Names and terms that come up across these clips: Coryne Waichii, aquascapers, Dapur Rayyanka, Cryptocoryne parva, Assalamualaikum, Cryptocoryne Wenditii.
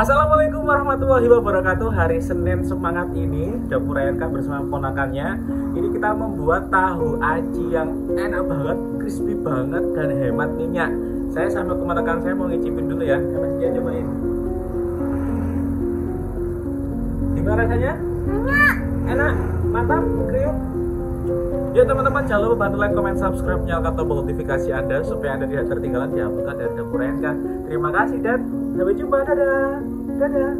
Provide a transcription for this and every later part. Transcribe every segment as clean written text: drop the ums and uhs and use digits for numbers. Assalamualaikum warahmatullahi wabarakatuh. Hari Senin semangat ini Dapur Rayyanka bersama ponakannya ini kita membuat tahu aci yang enak banget, crispy banget dan hemat minyak. Saya sambil ke ponakan saya mau ngicipin dulu ya. Dia cobain. Gimana rasanya? Enak. Enak. Mantap, kriuk. Ya teman-teman, jangan lupa bantu like, comment, subscribe, nyalakan tombol notifikasi Anda supaya Anda tidak ketinggalan diapukan dari Dapur Rayyanka. Terima kasih dan sampai jumpa. Dadah. Dadah.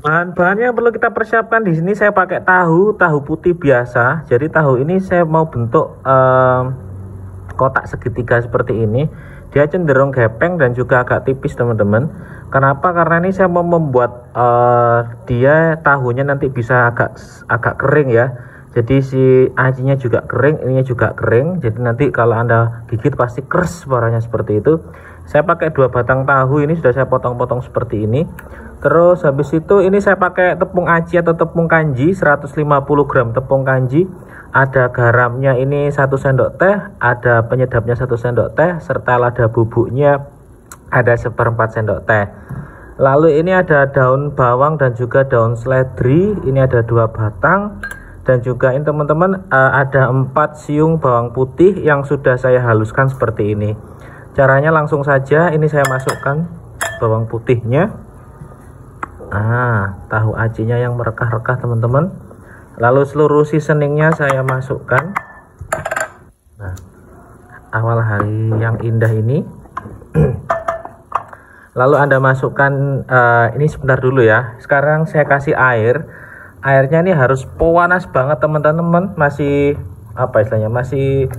Bahan-bahan yang perlu kita persiapkan di sini saya pakai tahu putih biasa. Jadi tahu ini saya mau bentuk kotak segitiga seperti ini. Dia cenderung gepeng dan juga agak tipis teman-teman. Kenapa? Karena ini saya mau membuat dia tahunya nanti bisa agak kering ya. Jadi si acinya juga kering, ininya juga kering. Jadi nanti kalau Anda gigit pasti kers suaranya seperti itu. Saya pakai 2 batang tahu, ini sudah saya potong-potong seperti ini. Terus habis itu ini saya pakai tepung aci atau tepung kanji, 150 gram tepung kanji. Ada garamnya ini 1 sendok teh, ada penyedapnya 1 sendok teh, serta lada bubuknya ada 1/4 sendok teh. Lalu ini ada daun bawang dan juga daun seledri, ini ada 2 batang. Dan juga ini teman-teman ada 4 siung bawang putih yang sudah saya haluskan seperti ini. Caranya langsung saja, ini saya masukkan bawang putihnya. Tahu acinya yang merekah-rekah teman-teman. Lalu seluruh seasoningnya saya masukkan. Nah, awal hari yang indah ini. Lalu Anda masukkan, ini sebentar dulu ya. Sekarang saya kasih air. Airnya ini harus panas banget teman-teman, masih apa istilahnya, masih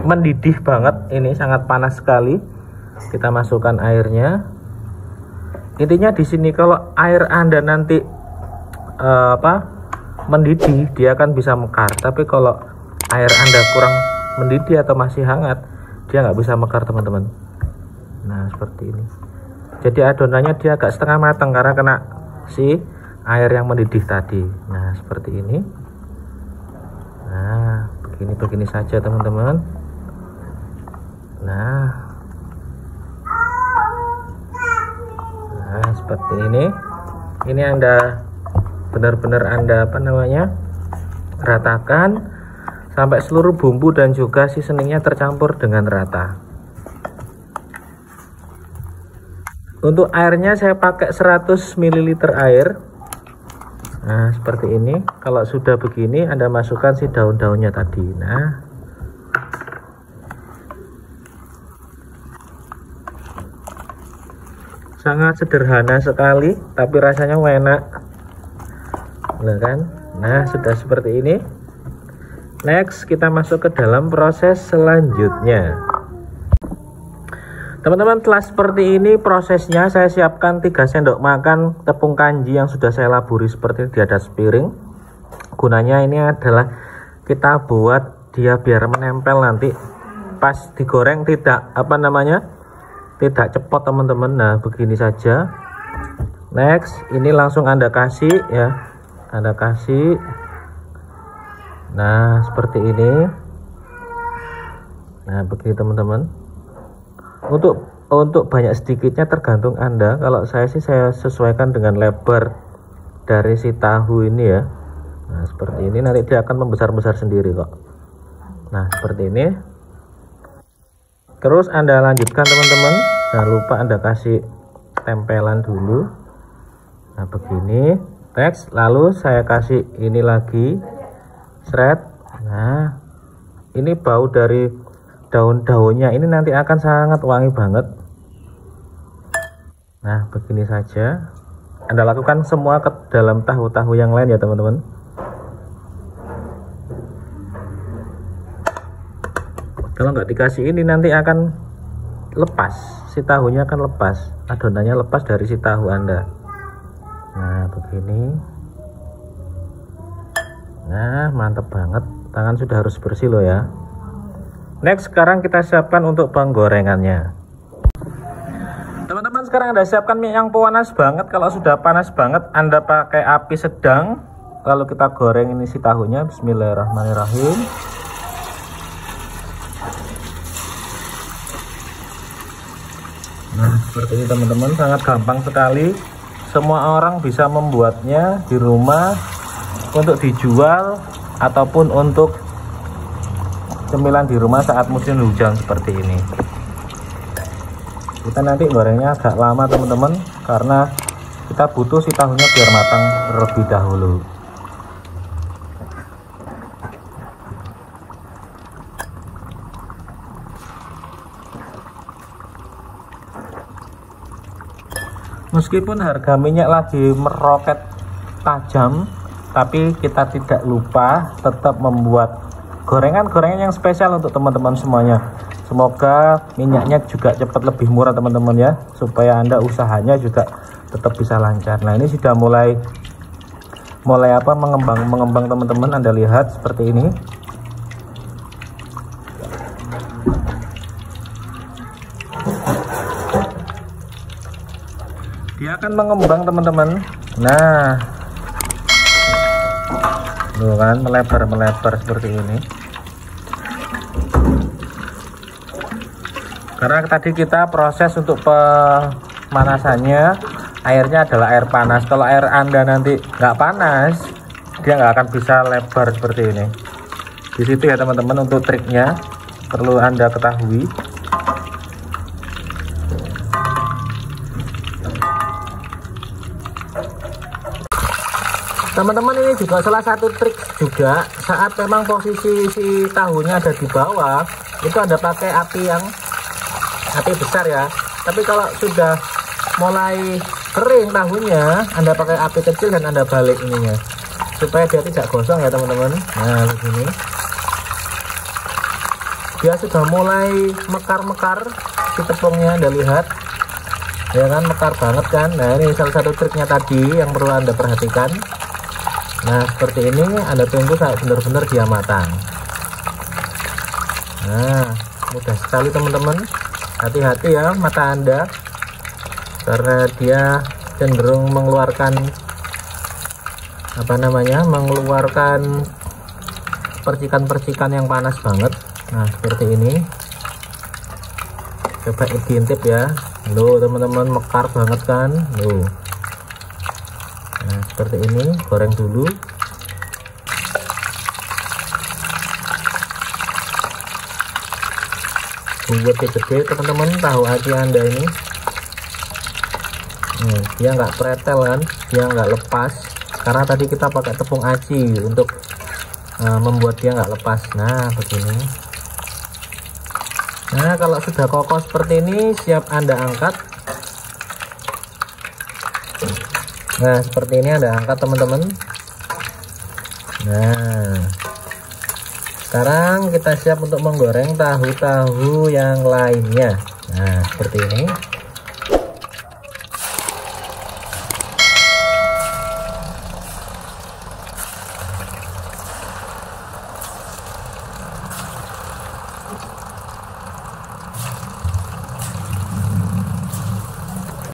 mendidih banget, ini sangat panas sekali. Kita masukkan airnya. Intinya di sini kalau air Anda nanti mendidih, dia akan bisa mekar. Tapi kalau air Anda kurang mendidih atau masih hangat, dia nggak bisa mekar teman-teman. Nah seperti ini. Jadi adonannya dia agak setengah matang karena kena si air yang mendidih tadi. Nah seperti ini. Nah begini saja teman-teman. Nah seperti ini. Ini Anda benar-benar ratakan sampai seluruh bumbu dan juga seasoningnya tercampur dengan rata. Untuk airnya saya pakai 100 ml air. Nah seperti ini. Kalau sudah begini Anda masukkan si daun-daunnya tadi. Nah sangat sederhana sekali tapi rasanya enak, bener kan? Nah sudah seperti ini. Next kita masuk ke dalam proses selanjutnya. Teman-teman, telah seperti ini prosesnya. Saya siapkan 3 sendok makan tepung kanji yang sudah saya laburi seperti di atas piring. Gunanya ini adalah kita buat dia biar menempel nanti pas digoreng tidak tidak cepot teman-teman. Nah begini saja. Next ini langsung Anda kasih ya, Anda kasih. Nah seperti ini. Nah begini teman-teman. Untuk banyak sedikitnya tergantung Anda. Kalau saya sih saya sesuaikan dengan lebar dari si tahu ini ya. Nah seperti ini, nanti dia akan membesar-besar sendiri kok. Nah seperti ini. Terus Anda lanjutkan teman-teman. Jangan lupa Anda kasih tempelan dulu. Nah begini. Next, lalu saya kasih ini lagi. Shred. Nah ini bau dari daun-daunnya ini nanti akan sangat wangi banget. Nah begini saja. Anda lakukan semua ke dalam tahu-tahu yang lain ya teman-teman. Kalau nggak dikasih ini nanti akan lepas, si tahunya akan lepas, adonannya lepas dari si tahu Anda. Nah begini. Nah mantep banget. Tangan sudah harus bersih loh ya. Next, sekarang kita siapkan untuk penggorengannya. Teman-teman, sekarang Anda siapkan minyak yang panas banget. Kalau sudah panas banget, Anda pakai api sedang. Lalu kita goreng ini si tahunya. Bismillahirrahmanirrahim. Nah. Seperti ini teman-teman, sangat gampang sekali. Semua orang bisa membuatnya di rumah untuk dijual ataupun untuk cemilan di rumah saat musim hujan seperti ini. Kita nanti gorengnya agak lama teman-teman, karena kita butuh si tahunya biar matang terlebih dahulu. Meskipun harga minyak lagi meroket tajam, tapi kita tidak lupa tetap membuat gorengan-gorengan yang spesial untuk teman-teman semuanya. Semoga minyaknya juga cepat lebih murah teman-teman ya, supaya Anda usahanya juga tetap bisa lancar. Nah, ini sudah mulai mengembang teman-teman. Anda lihat seperti ini. Dia akan mengembang teman-teman. Nah, tuh kan melebar seperti ini. Karena tadi kita proses untuk pemanasannya, airnya adalah air panas. Kalau air Anda nanti nggak panas, dia nggak akan bisa lebar seperti ini. Di situ ya teman-teman untuk triknya perlu Anda ketahui. Teman-teman, ini juga salah satu trik juga, saat memang posisi si tahunya ada di bawah, itu Anda pakai api besar ya. Tapi kalau sudah mulai kering tahunya, Anda pakai api kecil dan Anda balik ininya, supaya dia tidak gosong ya teman-teman. Nah, begini. Dia sudah mulai mekar-mekar si tepungnya, Anda lihat. Ya kan, mekar banget kan. Nah, ini salah satu triknya tadi yang perlu Anda perhatikan. Nah, seperti ini Anda tunggu sampai benar-benar dia matang. Nah, mudah sekali teman-teman. Hati-hati ya mata Anda, karena dia cenderung mengeluarkan mengeluarkan percikan-percikan yang panas banget. Nah, seperti ini. Coba diintip ya. Loh, teman-teman, mekar banget kan? Loh. Nah, seperti ini, goreng dulu. Buat gede teman-teman, tahu hati Anda ini. Dia nggak pretel kan, dia nggak lepas, karena tadi kita pakai tepung aci untuk membuat dia nggak lepas. Nah, begini. Nah, kalau sudah kokoh seperti ini, siap Anda angkat. Nah, seperti ini Anda angkat teman-teman. Nah, sekarang kita siap untuk menggoreng tahu-tahu yang lainnya. Nah, seperti ini.